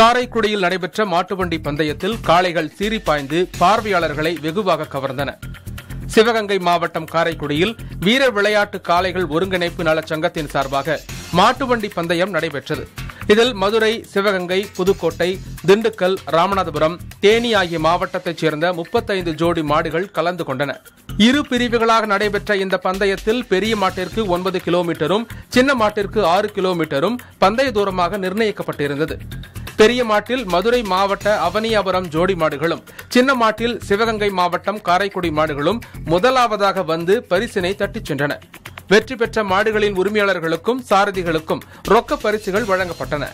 காரைக்குடியில் நடைபெற்ற மாட்டுவண்டி பந்தயத்தில் காளைகள் சீறி பாய்ந்து பார்வையாளர்களை வெகுவாக கவர்ந்தன. சிவகங்கை மாவட்டம் காரைக்குடியில் வீர விளையாட்டு காளைகள் ஒருங்கிணைப்பு நலச் சங்கத்தின் சார்பாக மாட்டுவண்டி பந்தயம் நடைபெற்றது. இதில் மதுரை, சிவகங்கை, புதுக்கோட்டை, திண்டுக்கல், ராமநாதபுரம், தேனி ஆகிய மாவட்டத்தைச் சேர்ந்த 35 ஜோடி மாடுகள் கலந்து கொண்டன. இரு பிரிவுகளாக நடைபெற்ற இந்த பந்தயத்தில் பெரிய மாட்டிற்கு 9 கிலோமீட்டரும் சின்ன மாட்டிற்கு 6 கிலோமீட்டரும் பந்தய தூரமாக நிர்ணயிக்கப்பட்டிருந்தது. பெரிய மாட்டில் மதுரை மாவட்ட அவனியாபுரம் ஜோடி மாடுகளும் சின்ன மாட்டில் சிவகங்கை மாவட்டம் காரைக்குடி மாடுகளும் முதலாவதாக வந்து பரிசினை தட்டிச் சென்றன. வெற்றி பெற்ற மாடுகளின் உரிமையாளர்களுக்கும் சாரதிகளுக்கும் ரொக்க பரிசுகள் வழங்கப்பட்டன.